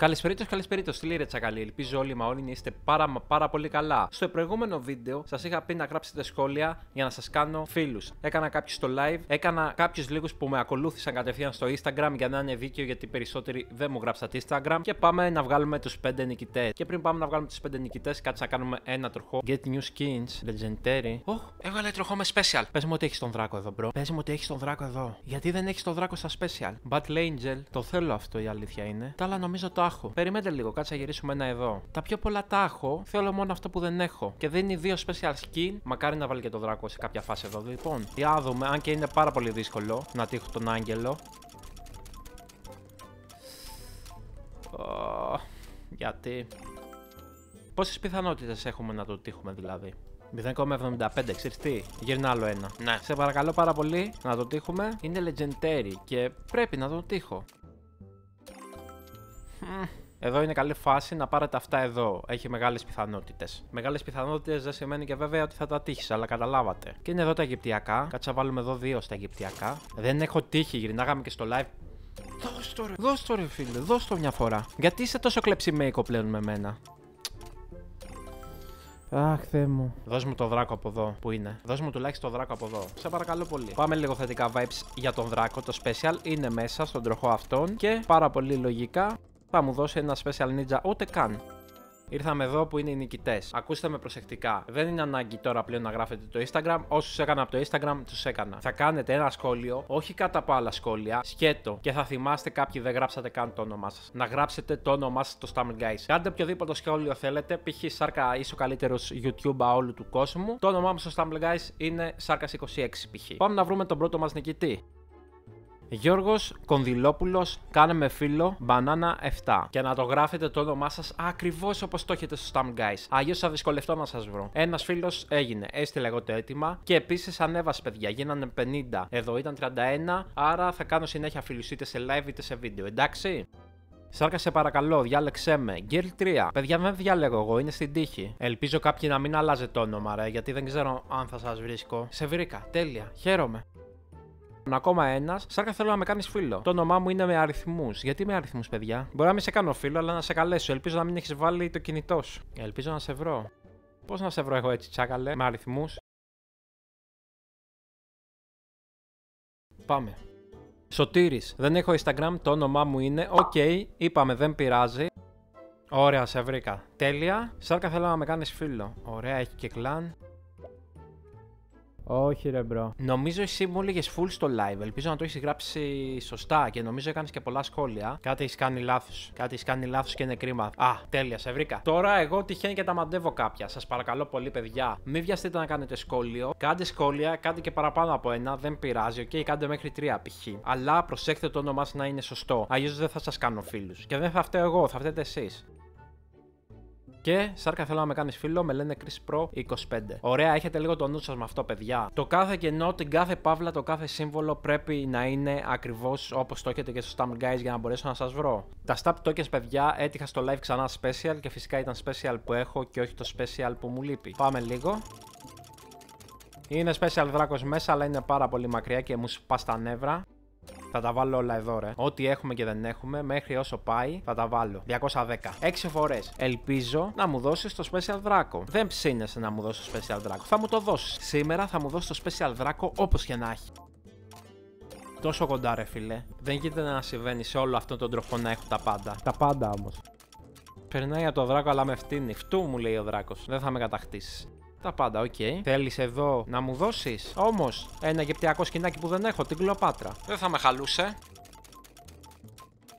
Καλησπερίτως, τι λέει ρε τσακαλί, ελπίζω όλοι μα όλοι να είστε πάρα πολύ καλά. Στο προηγούμενο βίντεο σας είχα πει να γράψετε σχόλια για να σας κάνω φίλους. Έκανα κάποιους στο live, έκανα κάποιους λίγους που με ακολούθησαν κατευθείαν στο Instagram για να είναι δίκαιο, γιατί περισσότεροι δεν μου γράψατε Instagram. Και πάμε να βγάλουμε τους 5 νικητές. Και πριν πάμε να βγάλουμε τους 5 νικητές, κάτσε να κάνουμε ένα τροχό. Get new skins, legendary. Έβγαλε τροχό με special. Πες μου ότι έχεις τον δράκο εδώ, bro. Πες μου ότι έχεις τον δράκο εδώ. Γιατί δεν έχεις τον δράκο στα special. Battle Angel, το θέλω αυτό, η αλήθεια είναι. Τα άλλα νομίζω το έχω. Περιμένετε λίγο, κάτσε να γυρίσουμε ένα εδώ. Τα πιο πολλά τα έχω. Θέλω μόνο αυτό που δεν έχω. Και δίνει 2 special skin. Μακάρι να βάλει και τον δράκο σε κάποια φάση εδώ. Λοιπόν, για να δούμε, αν και είναι πάρα πολύ δύσκολο να τύχω τον άγγελο. Γιατί. Πόσες πιθανότητες έχουμε να το τύχουμε δηλαδή. 0,75, ξέρεις τι, γυρνά άλλο ένα. Ναι. Σε παρακαλώ πάρα πολύ να το τύχουμε. Είναι legendary και πρέπει να το τύχω. Εδώ είναι καλή φάση να πάρετε αυτά εδώ. Έχει μεγάλες πιθανότητες. Μεγάλες πιθανότητες δεν σημαίνει και βέβαια ότι θα τα τύχεις, αλλά καταλάβατε. Και είναι εδώ τα αιγυπτιακά. Κάτσε να βάλουμε εδώ 2 στα αιγυπτιακά. Δεν έχω τύχει, γυρνάγαμε και στο live. Δώσ' το ρε φίλε, δώσ' το μια φορά. Γιατί είσαι τόσο κλεψιμέικο πλέον με μένα. Αχ, Θεέ μου. Δώσ' μου το δράκο από εδώ. Πού είναι. Δώσ' μου τουλάχιστον το δράκο από εδώ. Σε παρακαλώ πολύ. Πάμε λίγο θετικά vibes για τον δράκο. Το special είναι μέσα στον τροχό αυτόν. Και πάρα πολύ λογικά θα μου δώσει ένα special ninja, ούτε καν. Ήρθαμε εδώ που είναι οι νικητές. Ακούστε με προσεκτικά. Δεν είναι ανάγκη τώρα πλέον να γράφετε το Instagram. Όσους έκανα από το Instagram, τους έκανα. Θα κάνετε ένα σχόλιο, όχι κατά από άλλα σχόλια, σκέτο. Και θα θυμάστε κάποιοι δεν γράψατε καν το όνομά σας. Να γράψετε το όνομά σας στο Stumble Guys. Κάντε οποιοδήποτε σχόλιο θέλετε. Π.χ. Σάρκα, είσαι ο καλύτερος YouTuber όλου του κόσμου. Το όνομά μου στο Stumble Guys είναι Σάρκα26 π.χ. Πάμε να βρούμε τον πρώτο μας νικητή. Γιώργος Κονδυλόπουλος, κάνε με φίλο Banana 7. Και να το γράφετε το όνομά σας ακριβώς όπως το έχετε στο Stumble Guys. Αλλιώς θα δυσκολευτώ να σας βρω. Ένας φίλος έγινε, έστειλε εγώ το αίτημα. Και επίσης ανέβασε, παιδιά, γίνανε 50. Εδώ ήταν 31, άρα θα κάνω συνέχεια φίλους είτε σε live είτε σε βίντεο, εντάξει. Σάρκα, σε παρακαλώ, διάλεξέ με. Gkurl 3. Παιδιά, δεν διαλέγω εγώ, είναι στην τύχη. Ελπίζω κάποιοι να μην αλλάζετε το όνομα, ρε, γιατί δεν ξέρω αν θα σας βρίσκω. Σε βρήκα, τέλεια, χαίρομαι. Ακόμα ένα, Σάρκα, θέλω να με κάνεις φίλο. Το όνομά μου είναι με αριθμούς. Γιατί με αριθμούς, παιδιά. Μπορεί να μην σε κάνω φίλο, αλλά να σε καλέσω. Ελπίζω να μην έχεις βάλει το κινητό σου. Ελπίζω να σε βρω. Πώς να σε βρω εγώ έτσι, τσάκαλε, με αριθμούς. Πάμε. Σωτήρης, δεν έχω Instagram, το όνομά μου είναι. Οκ, είπαμε, δεν πειράζει. Ωραία, σε βρήκα. Τέλεια. Σάρκα, θέλω να με κάνεις φίλο. Ωραία, έχει και κλάν. Όχι ρε μπρο. Νομίζω εσύ μου έλεγες full στο live. Ελπίζω να το έχεις γράψει σωστά και νομίζω έκανες και πολλά σχόλια. Κάτι έχεις κάνει λάθος. Κάτι έχεις κάνει λάθος και είναι κρίμα. Α, τέλεια, σε βρήκα. Τώρα εγώ τυχαίνει και τα μαντεύω κάποια. Σας παρακαλώ πολύ, παιδιά. Μην βιαστείτε να κάνετε σχόλιο. Κάντε σχόλια, κάντε και παραπάνω από ένα. Δεν πειράζει, οκ. Κάντε μέχρι 3 π.χ. Αλλά προσέχετε το όνομά σας να είναι σωστό. Αλλιώς δεν θα σας κάνω φίλους. Και δεν θα φταίω εγώ, θα φταίτε εσείς. Και Σάρκα, θέλω να με κάνεις φίλο, με λένε Chris Pro 25. Ωραία, έχετε λίγο το νου σας με αυτό, παιδιά. Το κάθε κενό, την κάθε παύλα, το κάθε σύμβολο πρέπει να είναι ακριβώς όπως το έχετε και στο Stumble Guys για να μπορέσω να σας βρω. Τα Stumble Tokens, παιδιά, έτυχα στο live ξανά special και φυσικά ήταν special που έχω και όχι το special που μου λείπει. Πάμε λίγο. Είναι special δράκος μέσα, αλλά είναι πάρα πολύ μακριά και μου σπά στα νεύρα. Θα τα βάλω όλα εδώ, ρε. Ό,τι έχουμε και δεν έχουμε, μέχρι όσο πάει, θα τα βάλω. 210. 6 φορές. Ελπίζω να μου δώσεις το special δράκο. Δεν ψήνεσαι να μου δώσεις το special δράκο. Θα μου το δώσεις. Σήμερα θα μου δώσεις το special δράκο όπως και να έχει. Τόσο κοντά, ρε φίλε. Δεν γίνεται να συμβαίνει σε όλο αυτόν τον τροχό να έχω τα πάντα. Τα πάντα όμως. Περνάει από το δράκο, αλλά με φτύνει. Φτού μου λέει ο δράκος. Δεν θα με κατακτήσει. Τα πάντα, οκ. Θέλεις εδώ να μου δώσεις όμως ένα αιγυπτιακό σκηνάκι που δεν έχω, την Κλεοπάτρα. Δεν θα με χαλούσε.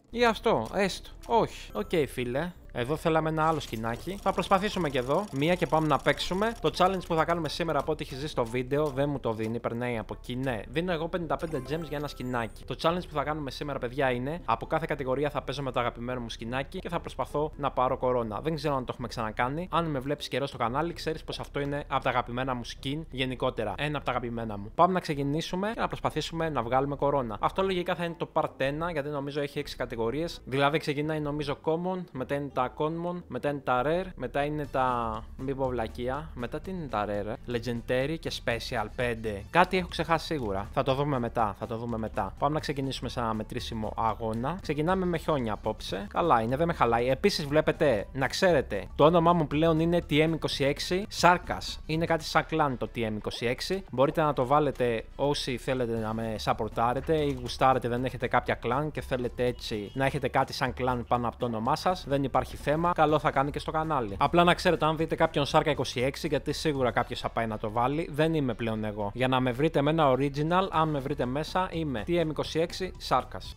Ή αυτό, έστω. Όχι. Οκ, φίλε. Εδώ θέλαμε ένα άλλο σκηνάκι. Θα προσπαθήσουμε και εδώ. Μία και πάμε να παίξουμε. Το challenge που θα κάνουμε σήμερα, από ό,τι έχει δει στο βίντεο, δεν μου το δίνει. Περνάει από εκεί. Ναι, δίνω εγώ 55 gems για ένα σκηνάκι. Το challenge που θα κάνουμε σήμερα, παιδιά, είναι από κάθε κατηγορία θα παίζω με το αγαπημένο μου σκηνάκι και θα προσπαθώ να πάρω κορώνα. Δεν ξέρω αν το έχουμε ξανακάνει. Αν με βλέπεις καιρό στο κανάλι, ξέρεις πως αυτό είναι από τα αγαπημένα μου skin γενικότερα. Ένα από τα αγαπημένα μου. Πάμε να ξεκινήσουμε και να προσπαθήσουμε να βγάλουμε κορώνα. Αυτό λογικά θα είναι το part 1, γιατί νομίζω έχει 6 κατηγορίες. Δηλαδή ξεκινάει νομίζω common, μετά είναι τα common, μετά είναι τα rare, μετά είναι τα μη ποβλακία, μετά τι είναι τα rare, legendary και special 5. Κάτι έχω ξεχάσει σίγουρα, θα το δούμε μετά, θα το δούμε μετά. Πάμε να ξεκινήσουμε σε ένα μετρήσιμο αγώνα. Ξεκινάμε με χιόνια απόψε, καλά είναι, δεν με χαλάει. Επίσης βλέπετε, να ξέρετε, το όνομά μου πλέον είναι TM26, Σάρκας, είναι κάτι σαν κλάν το TM26. Μπορείτε να το βάλετε όσοι θέλετε να με σαπορτάρετε ή γουστάρετε, δεν έχετε κάποια κλάν και θέλετε έτσι να έχετε κάτι σαν κλάν πάνω από το όνομά σας, δεν υπάρχει θέμα, καλό θα κάνει και στο κανάλι. Απλά να ξέρετε, αν δείτε κάποιον Σάρκα26, γιατί σίγουρα κάποιος θα πάει να το βάλει, δεν είμαι πλέον εγώ. Για να με βρείτε με ένα original, αν με βρείτε μέσα, είμαι TM26 Σάρκας.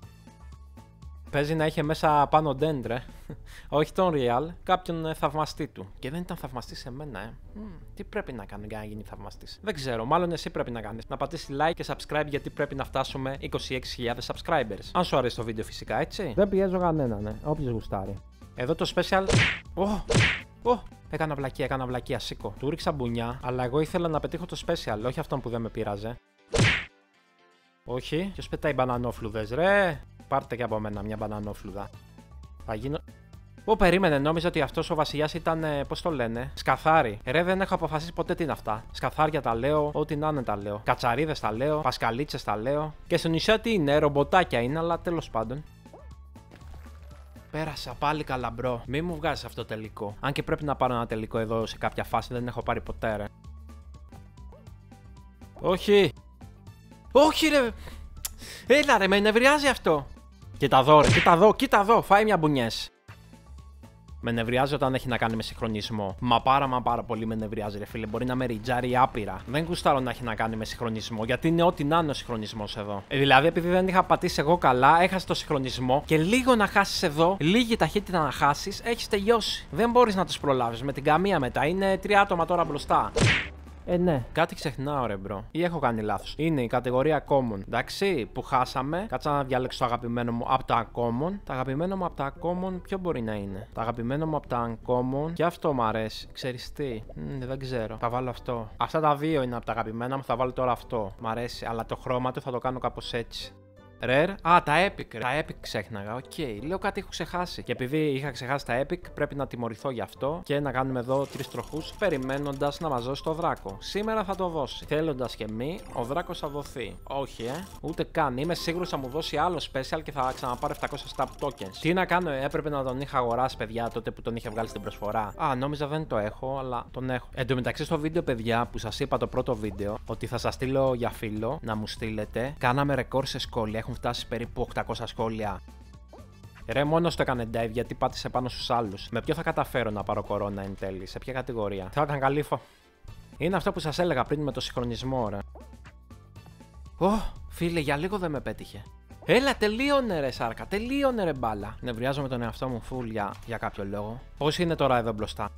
Παίζει να είχε μέσα πάνω ντέντρε, όχι τον Real, κάποιον θαυμαστή του. Και δεν ήταν θαυμαστή σε μένα, Τι πρέπει να κάνω για να γίνει θαυμαστή. Δεν ξέρω, μάλλον εσύ πρέπει να κάνεις. Να πατήσει like και subscribe, γιατί πρέπει να φτάσουμε 26.000 subscribers. Αν σου αρέσει το βίντεο, φυσικά, έτσι. Δεν πιέζω κανέναν, ναι. Όποιος γουστάρει. Εδώ το special. Έκανα βλακία, σήκω. Του ρίξα μπουνιά, αλλά εγώ ήθελα να πετύχω το special, όχι αυτόν που δεν με πειράζε. Όχι, ποιος πετάει μπανανόφλουδες, ρε. Πάρτε και από μένα μια μπανανόφλουδα. Θα γίνω. Ω, περίμενε, νόμιζα ότι αυτός ο βασιλιάς ήταν, πώς το λένε, σκαθάρι. Ρε, δεν έχω αποφασίσει ποτέ τι είναι αυτά. Σκαθάρια τα λέω, ό,τι να είναι τα λέω. Κατσαρίδες τα λέω, πασκαλίτσες τα λέω. Και στο νησιά τι είναι, ρομποτάκια είναι, αλλά τέλος πάντων. Πέρασα πάλι καλά, μπρο. Μη μου βγάζεις αυτό τελικό. Αν και πρέπει να πάρω ένα τελικό εδώ σε κάποια φάση, δεν έχω πάρει ποτέ, ρε. Όχι! Όχι, ρε! Έλα, ρε, με νευριάζει αυτό! Κοίτα δω, ρε, κοίτα δω, φάει μια μπουνιές. Με νευριάζει όταν έχει να κάνει με συγχρονισμό. Μα πάρα πολύ με νευριάζει, ρε φίλε. Μπορεί να με ριτζάρει άπειρα. Δεν γουστάρω να έχει να κάνει με συγχρονισμό, γιατί είναι ό,τι να είναι ο συγχρονισμός εδώ. Δηλαδή, επειδή δεν είχα πατήσει εγώ καλά, έχασε το συγχρονισμό και λίγο να χάσεις εδώ, λίγη ταχύτητα να χάσεις, έχεις τελειώσει. Δεν μπορείς να τους προλάβεις με την καμία μετά. Είναι 3 άτομα τώρα μπροστά. Ναι. Κάτι ξεχνάω, ρε μπρο. Ή έχω κάνει λάθος. Είναι η κατηγορία common. Εντάξει, που χάσαμε. Κάτσα να διαλέξω το αγαπημένο μου από τα common. Τα αγαπημένο μου από τα common, ποιο μπορεί να είναι. Τα αγαπημένο μου από τα uncommon. Και αυτό μου αρέσει. Ξέρεις τι. Δεν ξέρω. Θα βάλω αυτό. Αυτά τα δύο είναι από τα αγαπημένα μου. Θα βάλω τώρα αυτό. Μ' αρέσει. Αλλά το χρώμα του θα το κάνω κάπως έτσι. Rare. Α, τα epic. Τα epic ξέχναγα. Οκ. Λέω κάτι έχω ξεχάσει. Και επειδή είχα ξεχάσει τα epic, πρέπει να τιμωρηθώ γι' αυτό και να κάνουμε εδώ 3 τροχούς περιμένοντας να μας δώσει το δράκο. Σήμερα θα το δώσει. Θέλοντας και μη, ο δράκος θα δοθεί. Όχι, Ούτε καν. Είμαι σίγουρος θα μου δώσει άλλο special και θα ξαναπάρω 700 stab tokens. Τι να κάνω, έπρεπε να τον είχα αγοράσει, παιδιά, τότε που τον είχε βγάλει στην προσφορά. Α, νόμιζα δεν το έχω, αλλά τον έχω. Εν τω μεταξύ στο βίντεο, παιδιά, που σας είπα το πρώτο βίντεο ότι θα σας στείλω για φίλο, να μου στείλετε. Κάναμε ρεκόρ σε σχόλια. Έχουν φτάσει περίπου 800 σχόλια. Ρε, μόνος το έκανε dive γιατί πάτησε πάνω στους άλλους. Με ποιο θα καταφέρω να πάρω κορώνα εν τέλει, σε ποια κατηγορία. Θα ήταν καλή φο... Είναι αυτό που σας έλεγα πριν με το συγχρονισμό, ρε. Φίλε, για λίγο δεν με πέτυχε. Έλα, τελείωνε, ρε Σάρκα, τελείωνε, ρε μπάλα. Νευριάζομαι τον εαυτό μου φουλ για κάποιο λόγο. Πώς είναι τώρα εδώ μπροστά.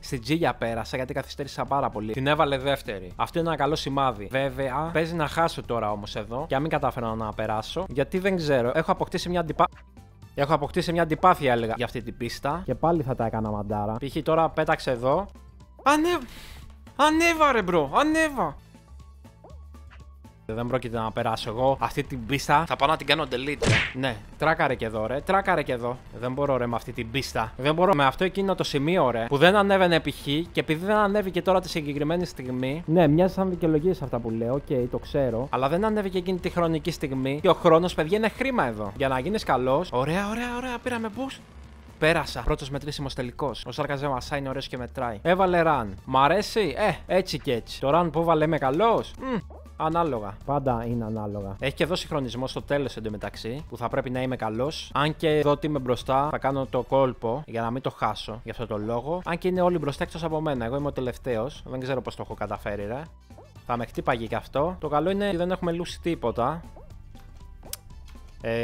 Στην Τζίγια πέρασα γιατί καθυστέρησα πάρα πολύ. Την έβαλε δεύτερη. Αυτό είναι ένα καλό σημάδι. Βέβαια, παίζει να χάσω τώρα όμως εδώ και αν μην κατάφερα να περάσω. Γιατί δεν ξέρω, έχω αποκτήσει μια αντιπάθεια. Έλεγα για αυτή την πίστα. Και πάλι θα τα έκανα μαντάρα. Π.χ. τώρα πέταξε εδώ. Ανέβα, ρε μπρο, ανέβα. Δεν πρόκειται να περάσω εγώ. Αυτή την πίστα θα πάω να την κάνω delete. Ναι, τράκαρε και εδώ, ρε. Τράκαρε και εδώ. Δεν μπορώ, ρε, με αυτή την πίστα. Δεν μπορώ με αυτό εκείνο το σημείο, ρε. Που δεν ανέβαινε π.χ. Και επειδή δεν ανέβηκε τώρα τη συγκεκριμένη στιγμή. Ναι, μοιάζει σαν δικαιολογίες αυτά που λέω. Οκ, το ξέρω. Αλλά δεν ανέβηκε εκείνη τη χρονική στιγμή. Και ο χρόνος, παιδιά, είναι χρήμα εδώ. Για να γίνει καλός. Ωραία. Πήραμε boost. Πέρασα. Πρώτος μετρήσιμος τελικός. Ο Σάρκας δεν μασάει, είναι ωραίος και μετράει. Έβαλε run. Μ' αρέσει. Έτσι και έτσι. Το run που έβαλε είμαι καλός. Ανάλογα. Πάντα είναι ανάλογα. Έχει και εδώ συγχρονισμό στο τέλος εντωμεταξύ, που θα πρέπει να είμαι καλός. Αν και εδώ ότι είμαι μπροστά, θα κάνω το κόλπο για να μην το χάσω. Γι' αυτό το λόγο. Αν και είναι όλοι μπροστά εκτός από μένα. Εγώ είμαι ο τελευταίος. Δεν ξέρω πώς το έχω καταφέρει, ρε. Θα με χτύπαγε κι αυτό. Το καλό είναι ότι δεν έχουμε λούσει τίποτα.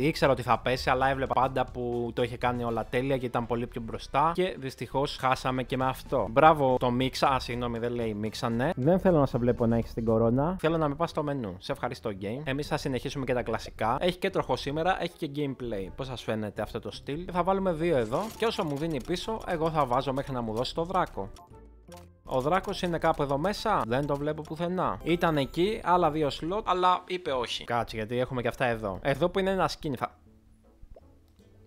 Ήξερα ότι θα πέσει, αλλά έβλεπα πάντα που το είχε κάνει όλα τέλεια και ήταν πολύ πιο μπροστά. Και δυστυχώς χάσαμε και με αυτό. Μπράβο το μίξα. Συγγνώμη, δεν λέει μίξα, ναι. Δεν θέλω να σε βλέπω να έχεις την κορώνα. Θέλω να με πας στο μενού. Σε ευχαριστώ, game. Εμείς θα συνεχίσουμε και τα κλασικά. Έχει και τροχό σήμερα, έχει και gameplay. Πώς σας φαίνεται αυτό το στυλ. Θα βάλουμε 2 εδώ. Και όσο μου δίνει πίσω, εγώ θα βάζω μέχρι να μου δώσει το δράκο. Ο δράκος είναι κάπου εδώ μέσα. Δεν το βλέπω πουθενά. Ήταν εκεί, άλλα 2 σλότ, αλλά είπε όχι. Κάτσε, γιατί έχουμε και αυτά εδώ. Εδώ που είναι ένα σκίνι θα...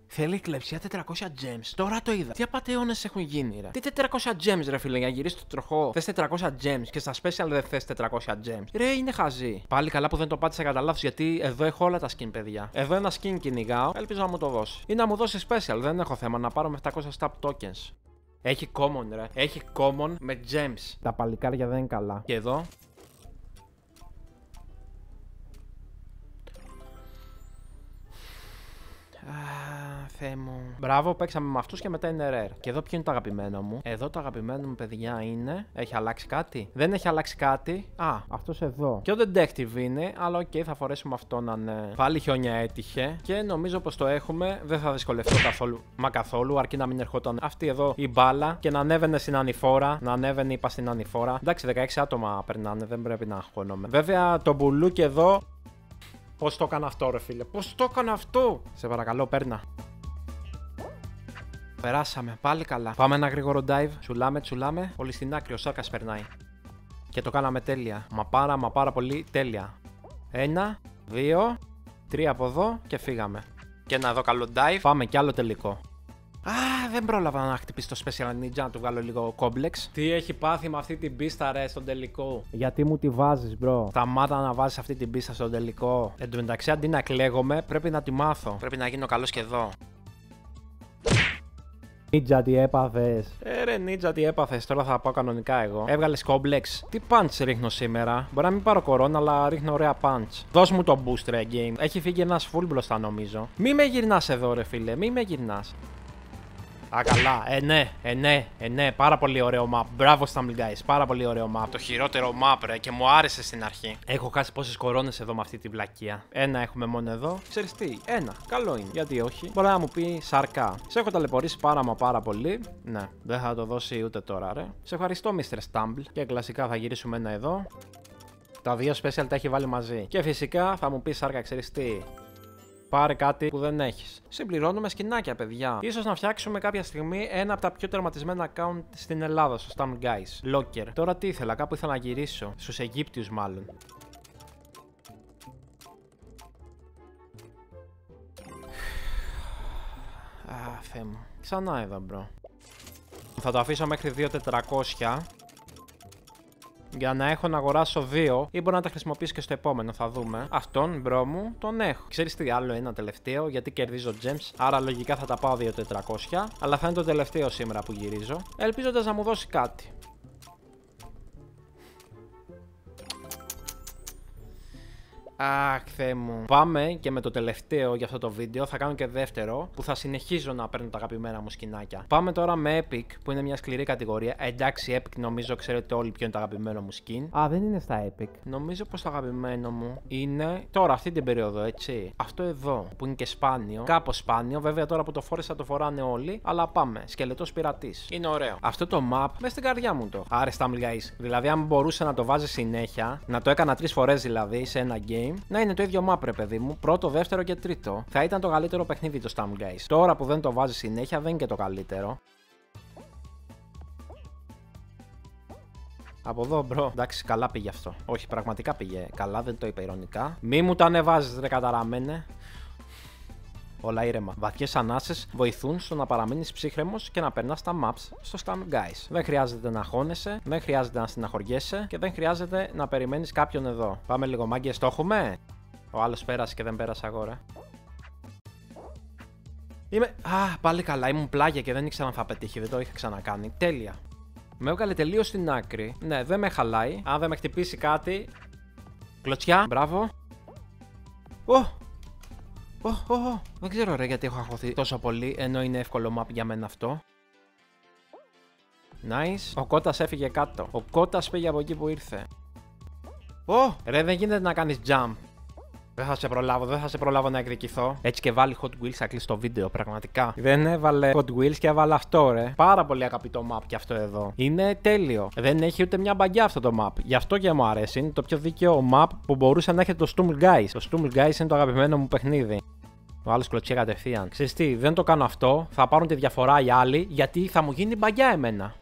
Θέλει κλεψιά 400 gems. Τώρα το είδα. Τι απατεώνες έχουν γίνει, ρε. Τι 400 gems, ρε φίλε, για να γυρίσει το τροχό. Θες 400 gems και στα special δεν θες 400 gems. Ρε, είναι χαζή. Πάλι καλά που δεν το πάτησα κατά λάθος, γιατί εδώ έχω όλα τα skin, παιδιά. Εδώ ένα skin κυνηγάω. Ελπίζω να μου το δώσει. Ή να μου δώσει special. Δεν έχω θέμα να πάρω με 700 stab tokens. Έχει common, ρε. Έχει common με gems. Τα παλικάρια δεν είναι καλά. Και εδώ. Θεέ μου. Μπράβο, παίξαμε με αυτούς και μετά είναι rare. Και εδώ ποιο είναι το αγαπημένο μου. Εδώ το αγαπημένο μου, παιδιά, είναι. Έχει αλλάξει κάτι. Δεν έχει αλλάξει κάτι. Α, αυτός εδώ. Και ο detective είναι, αλλά οκ, θα φορέσουμε αυτό να είναι. Πάλι χιόνια έτυχε. Και νομίζω πως το έχουμε. Δεν θα δυσκολευτώ καθόλου. Μα καθόλου, αρκεί να μην ερχόταν αυτή εδώ η μπάλα και να ανέβαινε στην ανηφόρα. Να ανέβαινε, είπα, στην ανηφόρα. Εντάξει, 16 άτομα περνάνε, δεν πρέπει να αγχώνομαι. Βέβαια, το μπουλούκι εδώ. Πώς το έκανα αυτό, ρε φίλε, πώς το έκανα αυτό. Σε παρακαλώ, παίρνα. Περάσαμε, πάλι καλά. Πάμε ένα γρήγορο dive. Τσουλάμε, τσουλάμε. Όλοι στην άκρη, ο Σάρκας περνάει. Και το κάναμε τέλεια. Μα πάρα πολύ τέλεια. 1, 2, 3 από εδώ και φύγαμε. Και ένα εδώ καλό dive. Πάμε κι άλλο τελικό. Α, δεν πρόλαβα να χτυπήσει το Special Ninja να του βγάλω λίγο κόμπλεξ. Τι έχει πάθει με αυτή την πίστα, ρε, στον τελικό. Γιατί μου τη βάζεις, μπρο. Σταμάτα να βάζεις αυτή την πίστα στον τελικό. Εν τω μεταξύ, αντί να κλαίγομαι, πρέπει να τη μάθω. Πρέπει να γίνω καλός και εδώ. Νίτζα, τι έπαθες. Ρε, Νίτζα, τι έπαθες. Τώρα θα πάω κανονικά εγώ. Έβγαλες κόμπλεξ. Τι punch ρίχνω σήμερα. Μπορεί να μην πάρω κορώνα, αλλά ρίχνω ωραία punch. Δώσ' μου το boost, ρε, game. Έχει φύγει ένας full μπροστά, νομίζω. Μη με γυρνάς εδώ, ρε, φίλε. Μη με γυρνάς. Α, καλά, ναι, πάρα πολύ ωραίο map. Μπράβο, Stumble Guys, πάρα πολύ ωραίο map. Το χειρότερο map, ρε, και μου άρεσε στην αρχή. Έχω χάσει πόσες κορώνες εδώ με αυτή τη βλακεία. Ένα έχουμε μόνο εδώ. Ξέρεις τι, ένα. Καλό είναι. Γιατί όχι. Μπορεί να μου πει Σάρκα. Σε έχω ταλαιπωρήσει πάρα πολύ. Ναι, δεν θα το δώσει ούτε τώρα, ρε. Σε ευχαριστώ, Mr. Stumble. Και κλασικά θα γυρίσουμε ένα εδώ. Τα δύο special τα έχει βάλει μαζί. Και φυσικά θα μου πει Σάρκα, ξέρεις τι. Πάρε κάτι που δεν έχεις. Συμπληρώνουμε σκηνάκια, παιδιά. Ίσως να φτιάξουμε κάποια στιγμή ένα από τα πιο τερματισμένα account στην Ελλάδα, στο Stumble Guys. Locker. Τώρα τι ήθελα, κάπου ήθελα να γυρίσω. Στους Αιγύπτιους, μάλλον. Α, Θεέ μου. Ξανά εδώ, μπρο. Θα το αφήσω μέχρι 2.400. Για να έχω να αγοράσω δύο, ή μπορώ να τα χρησιμοποιήσω και στο επόμενο, θα δούμε. Αυτόν, μπρο μου, τον έχω. Ξέρεις τι, άλλο ένα τελευταίο, γιατί κερδίζω gems. Άρα λογικά θα τα πάω 2.400. Αλλά θα είναι το τελευταίο σήμερα που γυρίζω. Ελπίζοντας να μου δώσει κάτι. Αχ, Θεέ μου. Πάμε και με το τελευταίο για αυτό το βίντεο. Θα κάνω και δεύτερο που θα συνεχίζω να παίρνω τα αγαπημένα μου σκηνάκια. Πάμε τώρα με Epic, που είναι μια σκληρή κατηγορία. Εντάξει, Epic νομίζω ξέρετε όλοι ποιο είναι το αγαπημένο μου skin. Α, δεν είναι στα Epic. Νομίζω πως το αγαπημένο μου είναι τώρα αυτή την περίοδο, έτσι. Αυτό εδώ που είναι και σπάνιο. Κάπως σπάνιο. Βέβαια τώρα που το φόρεσα το φοράνε όλοι. Αλλά πάμε. Σκελετός πειρατής. Είναι ωραίο. Αυτό το map με στην καρδιά μου το. Άρε, Stumble Guys. Δηλαδή, αν μπορούσε να το βάζει συνέχεια, να το έκανα 3 φορές δηλαδή σε ένα game. Να είναι το ίδιο map, ρε παιδί μου, πρώτο, δεύτερο και τρίτο. Θα ήταν το καλύτερο παιχνίδι το Stumble Guys. Τώρα που δεν το βάζει συνέχεια, δεν είναι και το καλύτερο. Από εδώ, μπρο. Εντάξει, καλά πήγε αυτό. Όχι, πραγματικά πήγε καλά, δεν το είπα ειρωνικά. Μη μου τα ανεβάζει, ρε καταραμένε. Όλα ήρεμα. Βαθιές ανάσες βοηθούν στο να παραμείνεις ψύχρεμος και να περνάς τα maps στο Stumble Guys. Δεν χρειάζεται να χώνεσαι, δεν χρειάζεται να στεναχωριέσαι και δεν χρειάζεται να περιμένεις κάποιον εδώ. Πάμε λίγο, μάγκες, το έχουμε. Ο άλλος πέρασε και δεν πέρασα εγώ, ρε. Είμαι. Α, πάλι καλά. Ήμουν πλάγια και δεν ήξερα αν θα πετύχει. Δεν το είχα ξανακάνει. Τέλεια. Με έβγαλε τελείως στην άκρη. Ναι, δεν με χαλάει. Αν δεν με χτυπήσει κάτι. Κλωτσιά. Μπράβο. Δεν ξέρω, ρε, γιατί έχω αγχωθεί τόσο πολύ, ενώ είναι εύκολο map για μένα αυτό. Nice. Ο Κώτας έφυγε κάτω. Ο Κώτας πήγε από εκεί που ήρθε. Ρε, δεν γίνεται να κάνεις jump. Δεν θα σε προλάβω να εκδικηθώ. Έτσι και βάλει Hot Wheels, θα κλείσει το βίντεο, πραγματικά. Δεν έβαλε Hot Wheels και έβαλε αυτό, ρε. Πάρα πολύ αγαπητό map κι αυτό εδώ. Είναι τέλειο. Δεν έχει ούτε μια μπαγκιά αυτό το map. Γι' αυτό και μου αρέσει. Είναι το πιο δίκαιο map που μπορούσε να έχει το Stumble Guys. Το Stumble Guys είναι το αγαπημένο μου παιχνίδι. Ο άλλος κλωτσί κατευθείαν. Ξέρεις τι, δεν το κάνω αυτό. Θα πάρουν τη διαφορά οι άλλοι, γιατί θα μου γίνει μπαγκιά εμένα.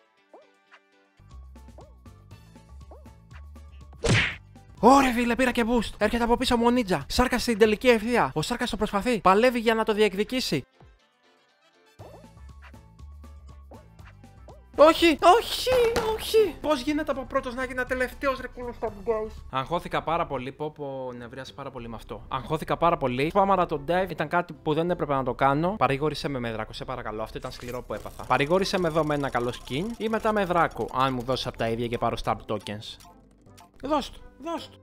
Ωραία, φίλε, πήρα και boost. Έρχεται από πίσω μου ο Νίτζα. Σάρκα στην τελική ευθεία. Ο Σάρκα το προσπαθεί. Παλεύει για να το διεκδικήσει. Όχι, όχι, όχι. Πώς γίνεται από πρώτος να γίνα τελευταίος, ρε κούλο Stumble Guys. Αγχώθηκα πάρα πολύ. Πόπο, νευρίασα πάρα πολύ με αυτό. Αγχώθηκα πάρα πολύ. Σπάμαρα το dive ήταν κάτι που δεν έπρεπε να το κάνω. Παρηγόρησε με δράκο, σε παρακαλώ. Αυτό ήταν σκληρό που έπαθα. Παρηγόρησε με εδώ με ένα καλό skin ή μετά με δράκο. Αν μου δώσει από τα ίδια και πάρω stab tokens. Δώσ' του, δώσ' του.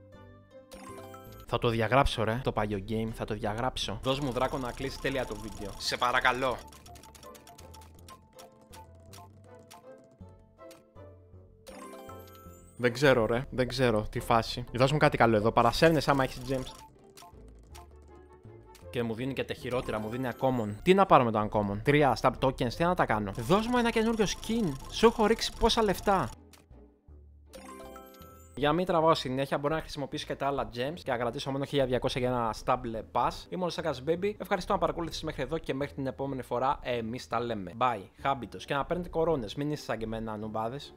Θα το διαγράψω, ρε. Το παλιό game, θα το διαγράψω. Δώσ' μου δράκο να κλείσει τέλεια το βίντεο. Σε παρακαλώ. Δεν ξέρω, ρε. Δεν ξέρω τη φάση. Δώσ' μου κάτι καλό εδώ. Παρασέρνες άμα έχεις gems. Και μου δίνει και τα χειρότερα, μου δίνει uncommon. Τι να πάρω με το uncommon. 3 stab tokens, τι να τα κάνω. Δώσ' μου ένα καινούριο skin. Σου έχω ρίξει πόσα λεφτά. Για να μην τραβάω συνέχεια, μπορώ να χρησιμοποιήσω και τα άλλα gems και να κρατήσω μόνο 1200 για ένα stable pass. Ήμουν ο Σάρκας Baby. Ευχαριστώ να παρακολούθησες μέχρι εδώ και μέχρι την επόμενη φορά. Εμείς τα λέμε. Bye, Habitos. Και να παίρνετε κορώνες. Μην είστε σαν και εμένα, νομπάδες.